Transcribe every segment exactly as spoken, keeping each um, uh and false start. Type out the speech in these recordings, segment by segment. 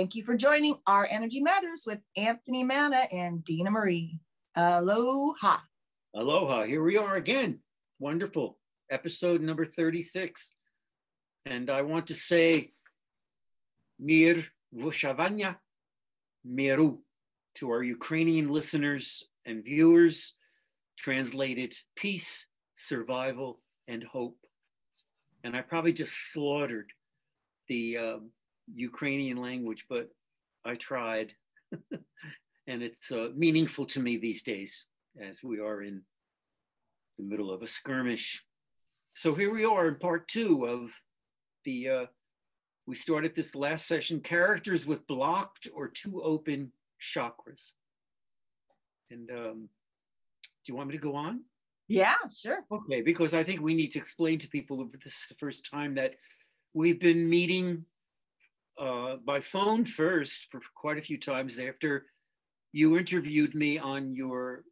Thank you for joining Our Energy Matters with Anthony Manna and Dena Marie. Aloha. Aloha. Here we are again. Wonderful. Episode number thirty-six. And I want to say Mir Vushavanya Miru to our Ukrainian listeners and viewers, translated peace, survival, and hope. And I probably just slaughtered the um, Ukrainian language, but I tried. And it's uh, meaningful to me these days as we are in the middle of a skirmish. So here we are in part two of the, uh, we started this last session, characters with blocked or too open chakras. And um, do you want me to go on? Yeah, sure. Okay, because I think we need to explain to people, this is the first time that we've been meeting uh, by phone first for quite a few times after you interviewed me on your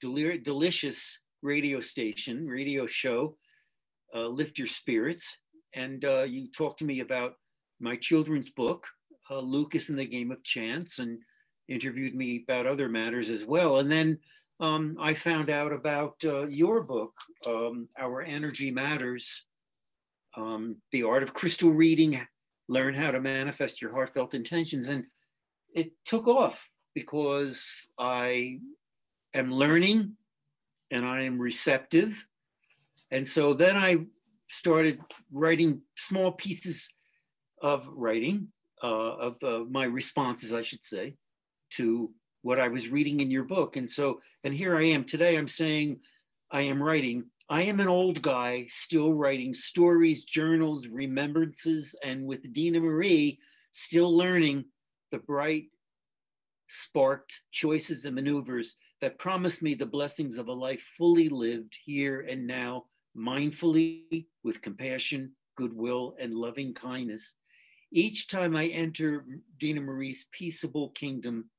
del- delicious radio station, radio show, uh, Lift Your Spirits. And uh, you talked to me about my children's book, uh, Loukas and the Game of Chance, and interviewed me about other matters as well. And then um, I found out about uh, your book, um, Our Energy Matters, um, The Art of Crystal Reading, Learn How to Manifest Your Heartfelt Intentions. And it took off because I am learning and I am receptive. And so then I started writing small pieces of writing, uh, of uh, my responses, I should say, to what I was reading in your book. And so, and here I am today, I'm saying, I am writing, I am an old guy still writing stories, journals, remembrances, and with Dena Marie, still learning the bright, sparked choices and maneuvers that promised me the blessings of a life fully lived here and now, mindfully, with compassion, goodwill, and loving kindness. Each time I enter Dena Marie's peaceable kingdom,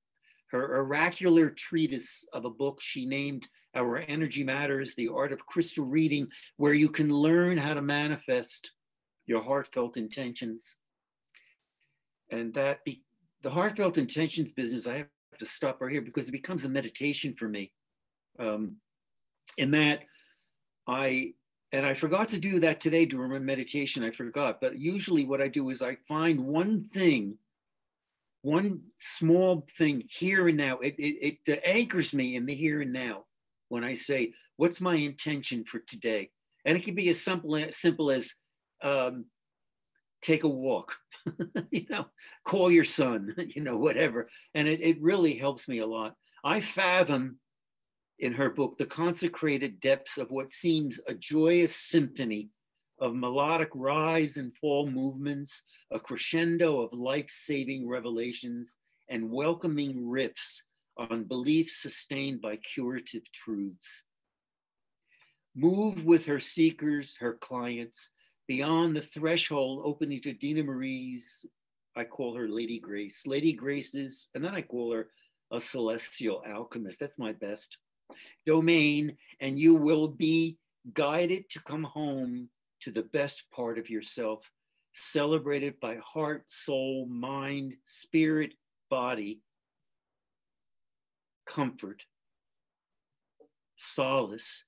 her oracular treatise of a book she named Our Energy Matters, The Art of Crystal Reading, where you can learn how to manifest your heartfelt intentions. And that be, the heartfelt intentions business, I have to stop right here because it becomes a meditation for me. Um, in that I, and I forgot to do that today during my meditation, I forgot. But usually what I do is I find one thing, one small thing here and now. It, it, it anchors me in the here and now when I say, what's my intention for today? And it can be as simple as, simple as um, take a walk, you know, call your son, you know, whatever. And it, it really helps me a lot. I fathom in her book, the consecrated depths of what seems a joyous symphony of melodic rise and fall movements, a crescendo of life-saving revelations and welcoming riffs on beliefs sustained by curative truths. Move with her seekers, her clients, beyond the threshold opening to Dena Marie's, I call her Lady Grace, Lady Grace's, and then I call her a celestial alchemist, that's my best domain, and you will be guided to come home to the best part of yourself, celebrated by heart, soul, mind, spirit, body, comfort, solace,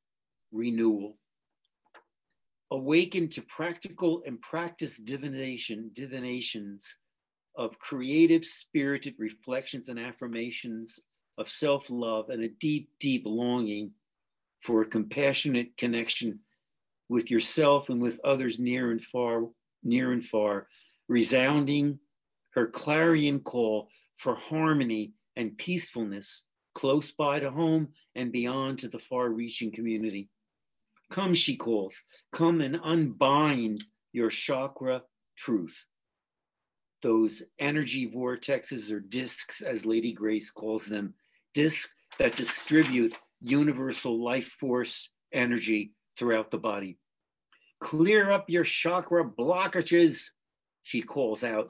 renewal. Awaken to practical and practice divination, divinations of creative, spirited reflections and affirmations of self-love and a deep, deep longing for a compassionate connection with yourself and with others near and far, near and far, resounding her clarion call for harmony and peacefulness close by to home and beyond to the far-reaching community. Come, she calls, come and unbind your chakra truth. Those energy vortexes or discs, as Lady Grace calls them, discs that distribute universal life force energy throughout the body. Clear up your chakra blockages, she calls out,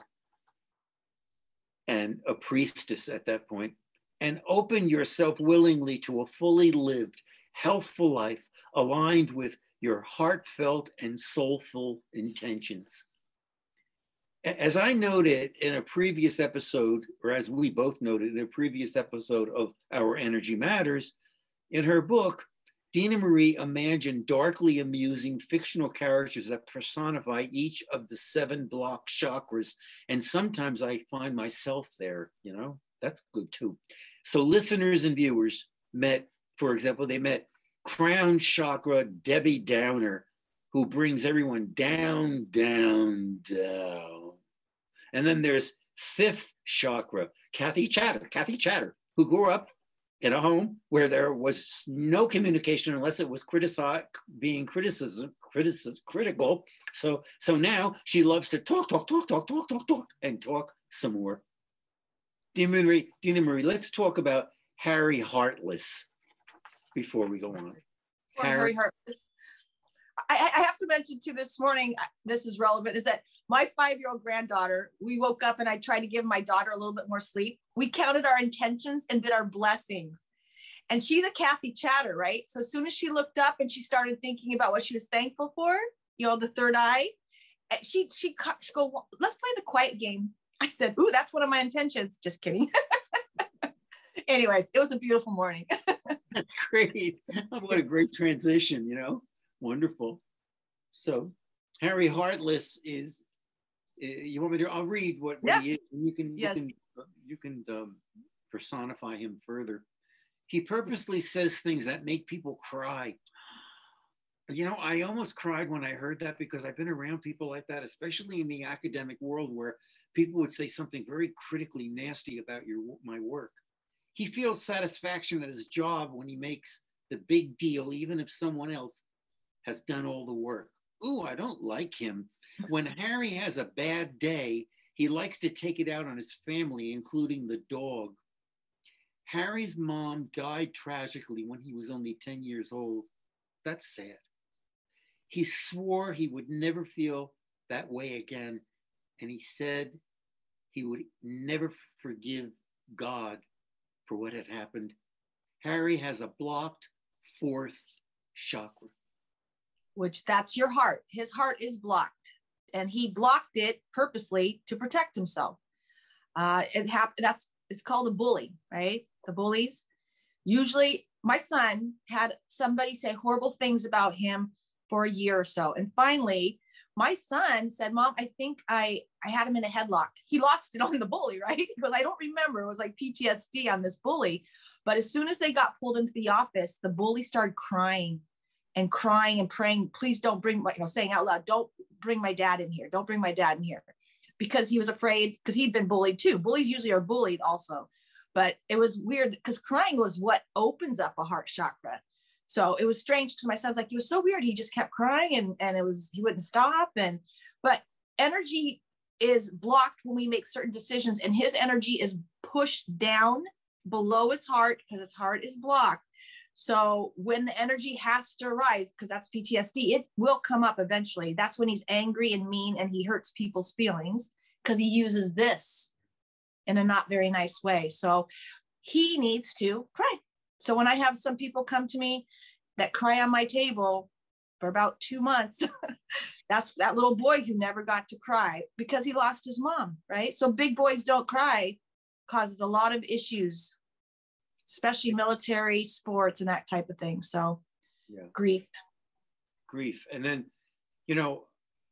and a priestess at that point, and open yourself willingly to a fully lived, healthful life aligned with your heartfelt and soulful intentions. As I noted in a previous episode, or as we both noted in a previous episode of Our Energy Matters, in her book, Dena Marie imagined darkly amusing fictional characters that personify each of the seven block chakras. And sometimes I find myself there, you know, that's good too. So listeners and viewers met, for example, they met Crown Chakra Debbie Downer, who brings everyone down, down, down. And then there's Fifth Chakra, Kathy Chatter, Kathy Chatter, who grew up in a home where there was no communication unless it was criticized, being criticism, criticism, critical. So, so now she loves to talk, talk, talk, talk, talk, talk, talk, and talk some more. Dena Marie, Dena Marie, let's talk about Harry Heartless before we go on. Well, Harry, Harry Heartless. I, I have to mention too this morning, this is relevant, is that my five-year-old granddaughter, we woke up and I tried to give my daughter a little bit more sleep. We counted our intentions and did our blessings. And she's a Kathy Chatter, right? So as soon as she looked up and she started thinking about what she was thankful for, you know, the third eye, she she, she go, well, let's play the quiet game. I said, ooh, that's one of my intentions. Just kidding. Anyways, it was a beautiful morning. That's great. What a great transition, you know? Wonderful. So Harry Heartless is, you want me to, I'll read what, what yeah. he is. You can, yes. you can, you can um, personify him further. He purposely says things that make people cry. You know, I almost cried when I heard that because I've been around people like that, especially in the academic world where people would say something very critically nasty about your my work. He feels satisfaction at his job when he makes the big deal, even if someone else has done all the work. Ooh, I don't like him. When Harry has a bad day, he likes to take it out on his family, including the dog. Harry's mom died tragically when he was only ten years old. That's sad. He swore he would never feel that way again. And he said he would never forgive God for what had happened. Harry has a blocked fourth chakra. Which that's your heart. His heart is blocked. And he blocked it purposely to protect himself. Uh, it happened. That's it's called a bully, right? The bullies. Usually, my son had somebody say horrible things about him for a year or so. And finally, my son said, "Mom, I think I I had him in a headlock." He lost it on the bully, right? Because I don't remember. It was like P T S D on this bully. But as soon as they got pulled into the office, the bully started crying. And crying and praying, please don't bring my, you know, saying out loud, don't bring my dad in here. Don't bring my dad in here. Because he was afraid, because he'd been bullied too. Bullies usually are bullied also. But it was weird because crying was what opens up a heart chakra. So it was strange because my son's like, it was so weird. He just kept crying and, and it was, he wouldn't stop. And, but energy is blocked when we make certain decisions and his energy is pushed down below his heart because his heart is blocked. So when the energy has to rise, because that's P T S D, it will come up eventually. That's when he's angry and mean and he hurts people's feelings because he uses this in a not very nice way. So he needs to cry. So when I have some people come to me that cry on my table for about two months, that's that little boy who never got to cry because he lost his mom, right? So big boys don't cry causes a lot of issues, especially military, sports, and that type of thing. So yeah. grief. Grief. And then, you know,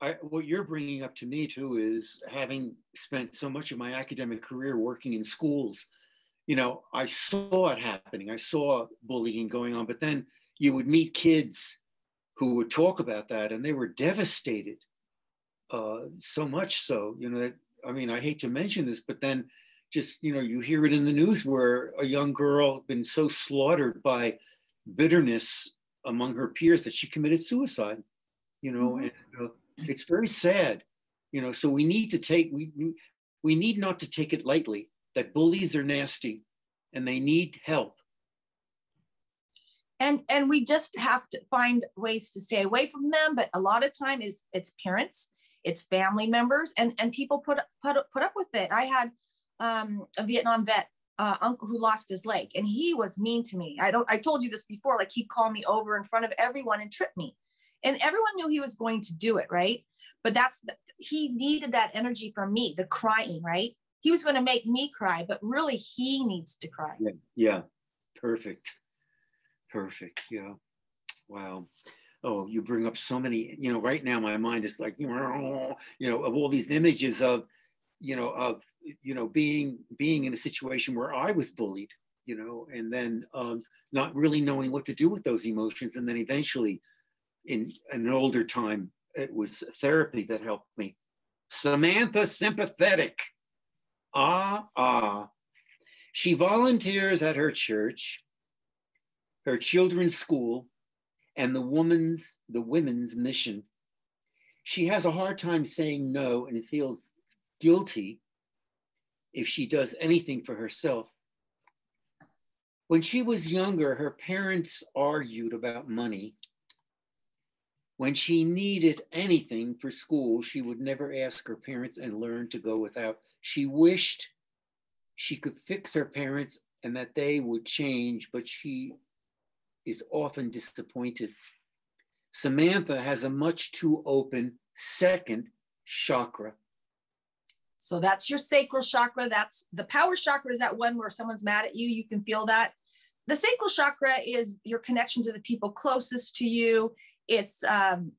I, what you're bringing up to me too is having spent so much of my academic career working in schools, you know, I saw it happening. I saw bullying going on, but then you would meet kids who would talk about that and they were devastated. Uh, so much so, you know, that, I mean, I hate to mention this, but then just, you know, you hear it in the news where a young girl had been so slaughtered by bitterness among her peers that she committed suicide, you know, mm-hmm. and uh, it's very sad, you know, so we need to take, we, we need not to take it lightly that bullies are nasty and they need help. And, and we just have to find ways to stay away from them. But a lot of time it's, it's parents, it's family members, and, and people put, put, put up with it. I had Um, a Vietnam vet uh, uncle who lost his leg, and he was mean to me. I don't. I told you this before. Like he'd call me over in front of everyone and trip me, and everyone knew he was going to do it, right? But that's, the, he needed that energy from me, the crying, right? He was going to make me cry, but really he needs to cry. Yeah. yeah. Perfect. Perfect. Yeah. Wow. Oh, you bring up so many, you know, right now my mind is like, you know, of all these images of, you know, of, you know, being, being in a situation where I was bullied, you know, and then um, not really knowing what to do with those emotions. And then eventually in an older time, it was therapy that helped me. Samantha Sympathetic. Ah, ah. She volunteers at her church, her children's school, and the woman's, the women's mission. She has a hard time saying no and feels guilty if she does anything for herself. When she was younger, her parents argued about money. When she needed anything for school, she would never ask her parents and learned to go without. She wished she could fix her parents and that they would change, but she is often disappointed. Samantha has a much too open second chakra. So that's your sacral chakra. That's the power chakra, is that one where someone's mad at you, you can feel that. The sacral chakra is your connection to the people closest to you. It's um,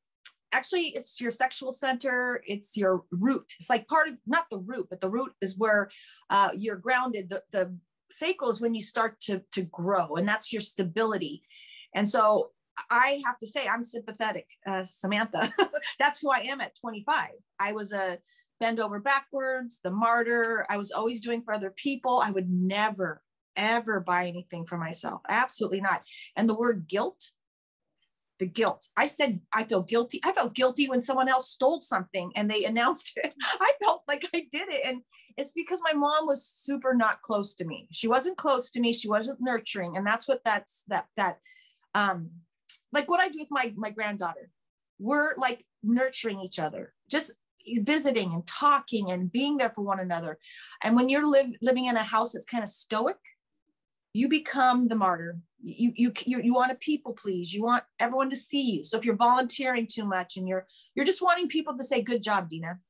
actually, it's your sexual center. It's your root. It's like part of, not the root, but the root is where uh, you're grounded. The, the sacral is when you start to, to grow, and that's your stability. And so I have to say, I'm sympathetic, uh, Samantha. That's who I am at twenty-five. I was a bend over backwards, the martyr. I was always doing for other people. I would never, ever buy anything for myself. Absolutely not. And the word guilt, the guilt. I said, I feel guilty. I felt guilty when someone else stole something and they announced it. I felt like I did it. And it's because my mom was super not close to me. She wasn't close to me. She wasn't nurturing. And that's what that's that, that, um, like what I do with my, my granddaughter, we're like nurturing each other, just visiting and talking and being there for one another. And when you're live, living in a house that's kind of stoic, you become the martyr. You, you, you, you want to people please. You want everyone to see you. So if you're volunteering too much and you're, you're just wanting people to say, good job, Dena,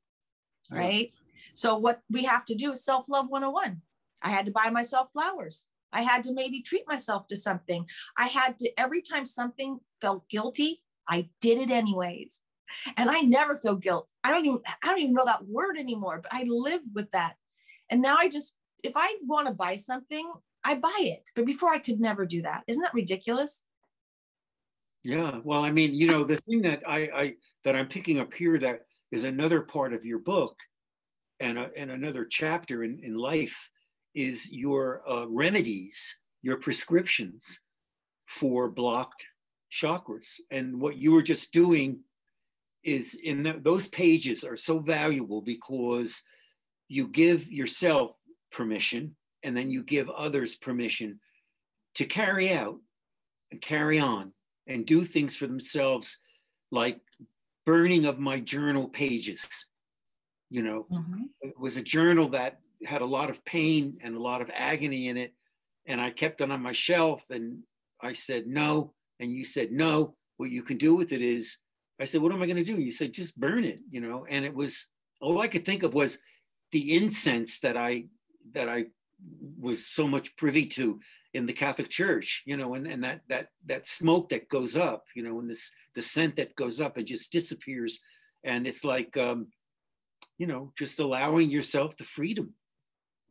right? right? So what we have to do is self-love one oh one. I had to buy myself flowers. I had to maybe treat myself to something. I had to, every time something felt guilty, I did it anyways. And I never feel guilt. I don't even, I don't even know that word anymore, but I lived with that. And now I just, if I want to buy something, I buy it. But before I could never do that. Isn't that ridiculous? Yeah. Well, I mean, you know, the thing that I, I that I'm picking up here that is another part of your book and, uh, and another chapter in, in life is your uh, remedies, your prescriptions for blocked chakras. And what you were just doing is in the, those pages are so valuable because you give yourself permission and then you give others permission to carry out and carry on and do things for themselves, like burning of my journal pages. You know, mm-hmm. It was a journal that had a lot of pain and a lot of agony in it. And I kept it on my shelf and I said, no. And you said, no, what you can do with it is, I said, what am I gonna do? You said, just burn it, you know? And it was, all I could think of was the incense that I, that I, was so much privy to in the Catholic Church, you know, and, and that that that smoke that goes up, you know, and this the scent that goes up and just disappears. And it's like, um, you know, just allowing yourself the freedom,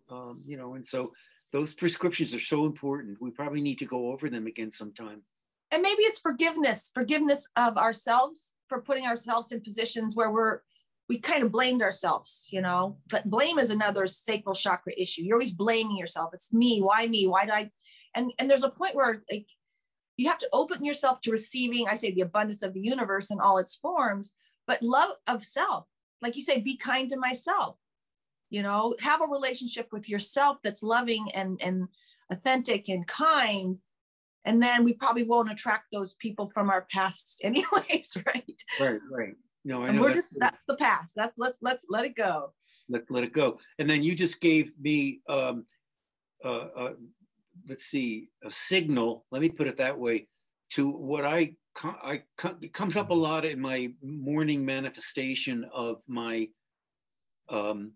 um, you know, and so those prescriptions are so important. We probably need to go over them again sometime. And maybe it's forgiveness, forgiveness of ourselves for putting ourselves in positions where we're we kind of blamed ourselves, you know, but blame is another sacral chakra issue. You're always blaming yourself. It's me. Why me? Why did I? And, and there's a point where like you have to open yourself to receiving, I say, the abundance of the universe in all its forms, but love of self. Like you say, be kind to myself, you know, have a relationship with yourself that's loving and, and authentic and kind. And then we probably won't attract those people from our past anyways, right? Right, right. No, I know. We're just, that's the past. That's let's let's let it go. Let let it go. And then you just gave me, um, uh, uh, let's see, a signal. Let me put it that way. to what I, I it comes up a lot in my morning manifestation of my um,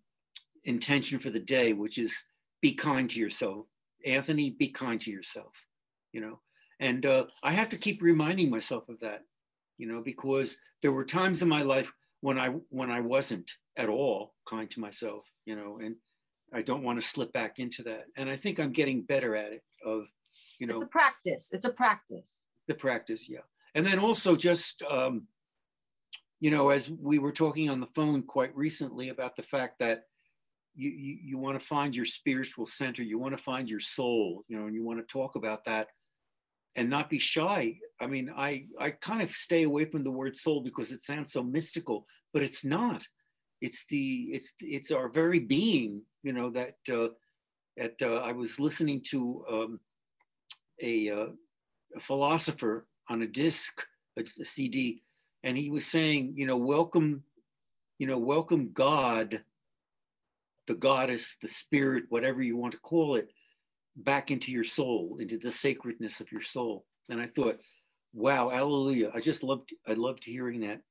intention for the day, which is be kind to yourself. Anthony, be kind to yourself, you know? And uh, I have to keep reminding myself of that, you know, because there were times in my life when I, when I wasn't at all kind to myself, you know, and I don't want to slip back into that. And I think I'm getting better at it of, you know. It's a practice. It's a practice. The practice, yeah. And then also just, um, you know, as we were talking on the phone quite recently about the fact that you, you, you want to find your spiritual center, you want to find your soul, you know, and you want to talk about that and not be shy. I mean, I, I kind of stay away from the word soul because it sounds so mystical, but it's not. It's the, it's, it's our very being, you know, that uh, at, uh, I was listening to um, a, uh, a philosopher on a disc, a, a C D, and he was saying, you know, welcome, you know, welcome God, the goddess, the spirit, whatever you want to call it, back into your soul, into the sacredness of your soul. And I thought, wow, hallelujah. I just loved, I loved hearing that.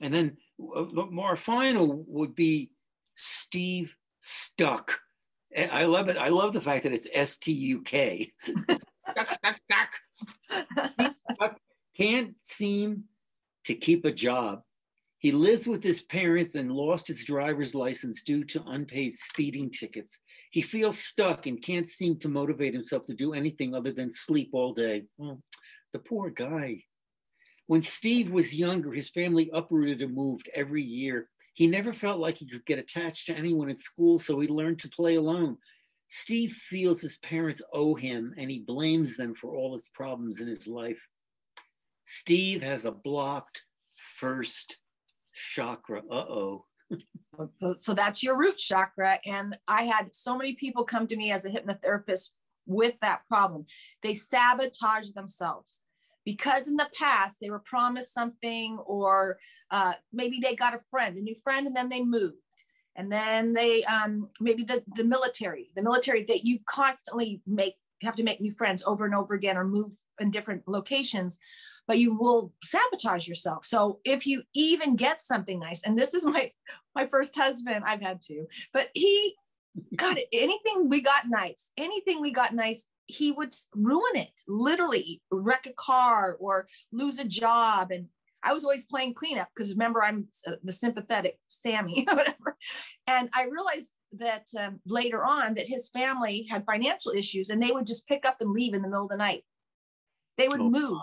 And then our final would be Steve Stuck. I love it. I love the fact that it's S T U K. Stuck, stuck, stuck. Stuck. Can't seem to keep a job. He lives with his parents and lost his driver's license due to unpaid speeding tickets. He feels stuck and can't seem to motivate himself to do anything other than sleep all day. Oh, the poor guy. When Steve was younger, his family uprooted and moved every year. He never felt like he could get attached to anyone at school, so he learned to play alone. Steve feels his parents owe him, and he blames them for all his problems in his life. Steve has a blocked first chakra. Uh-oh. So that's your root chakra. And I had so many people come to me as a hypnotherapist with that problem. They sabotage themselves because in the past they were promised something, or uh, maybe they got a friend, a new friend, and then they moved. And then they, um, maybe the, the military, the military that you constantly make, have to make new friends over and over again, or move in different locations, but you will sabotage yourself. So if you even get something nice, and this is my, my first husband, I've had two, but he got it. Anything we got nice, anything we got nice, he would ruin it, literally wreck a car or lose a job. And I was always playing cleanup because remember, I'm the sympathetic Sammy, whatever. And I realized that um, later on that his family had financial issues and they would just pick up and leave in the middle of the night. They would oh. move.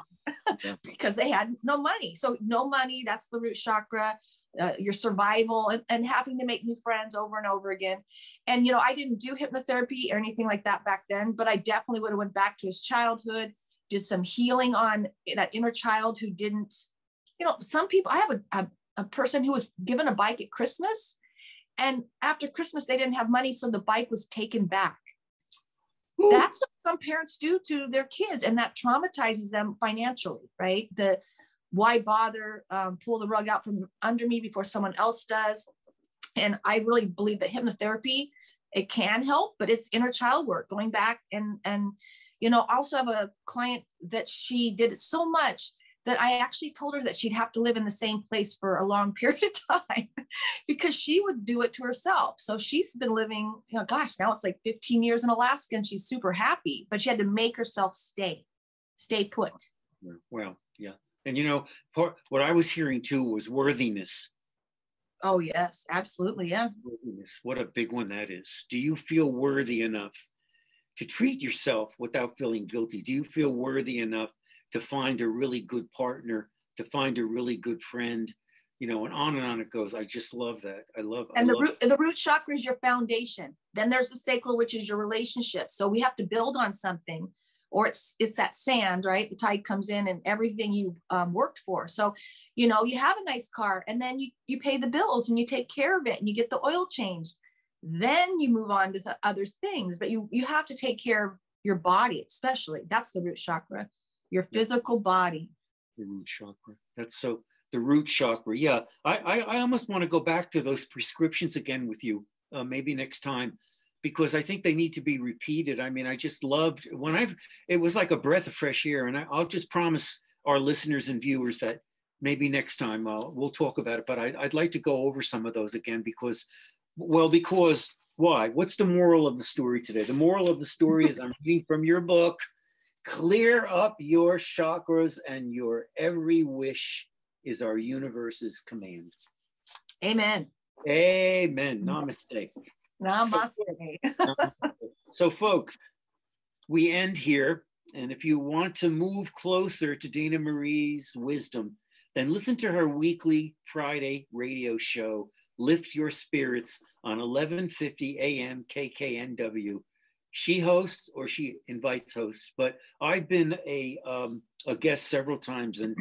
Because they had no money. So no money, that's the root chakra, uh, your survival, and, and having to make new friends over and over again. And, you know, I didn't do hypnotherapy or anything like that back then, but I definitely would have went back to his childhood, did some healing on that inner child who didn't, you know, some people, I have a, a, a person who was given a bike at Christmas, and after Christmas, they didn't have money. So the bike was taken back. Ooh. That's what some parents do to their kids, and that traumatizes them financially, right? The why bother, um, pull the rug out from under me before someone else does. And I really believe that hypnotherapy, it can help, but it's inner child work, going back. And, and, you know, I also have a client that she did it so much that I actually told her that she'd have to live in the same place for a long period of time because she would do it to herself. So she's been living, you know, gosh, now it's like fifteen years in Alaska and she's super happy, but she had to make herself stay, stay put. Well, yeah. And, you know, part, what I was hearing too was worthiness. Oh, yes, absolutely. Yeah. Worthiness. What a big one that is. Do you feel worthy enough to treat yourself without feeling guilty? Do you feel worthy enough to find a really good partner, to find a really good friend, you know, and on and on it goes. I just love that. I love it. And the root, the root chakra is your foundation. Then there's the sacral, which is your relationship. So we have to build on something, or it's it's that sand, right? The tide comes in and everything you um, worked for. So, you know, you have a nice car and then you, you pay the bills and you take care of it and you get the oil changed. Then you move on to the other things, but you, you have to take care of your body, especially. That's the root chakra. Your physical body. The root chakra. That's so, the root chakra. Yeah, I, I, I almost want to go back to those prescriptions again with you, uh, maybe next time, because I think they need to be repeated. I mean, I just loved when I've, it was like a breath of fresh air, and I, I'll just promise our listeners and viewers that maybe next time uh, we'll talk about it, but I, I'd like to go over some of those again because, well, because why? What's the moral of the story today? The moral of the story is, I'm reading from your book, clear up your chakras, and your every wish is our universe's command. Amen. Amen. Namaste. Namaste. So, so folks, we end here. And if you want to move closer to Dena Marie's wisdom, then listen to her weekly Friday radio show, Lift Your Spirits, on eleven fifty a m K K N W. She hosts, or she invites hosts, but I've been a um, a guest several times, and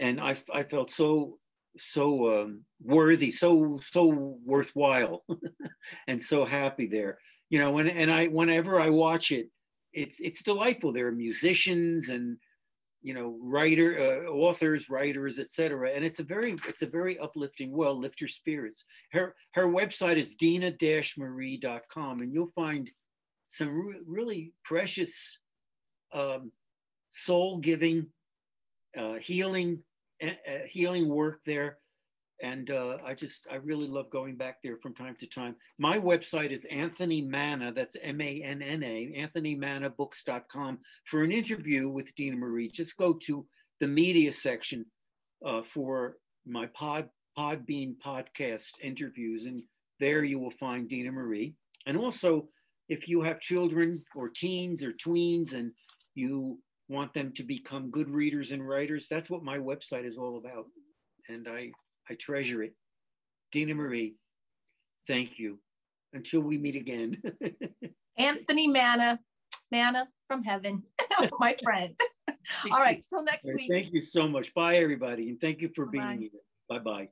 and I I felt so so um, worthy, so so worthwhile, and so happy there. You know, and and I whenever I watch it, it's it's delightful. There are musicians and, you know, writer, uh, authors, writers, et cetera. And it's a very, it's a very uplifting, well, Lift Your Spirits. Her, her website is dena dash marie dot com, and you'll find some re- really precious um, soul-giving, uh, healing, uh, healing work there. And uh, I just, I really love going back there from time to time. My website is Anthony Manna, that's M A N N A, Anthony Manna Books dot com. For an interview with Dena Marie, just go to the media section uh, for my pod, Podbean podcast interviews, and there you will find Dena Marie. And also, if you have children or teens or tweens and you want them to become good readers and writers, that's what my website is all about. And I... I treasure it. Dena Marie, thank you. Until we meet again. Anthony Manna, Manna from heaven, my friend. All right, till next week. Thank you so much. Bye, everybody. And thank you for Bye-bye. being here. Bye-bye.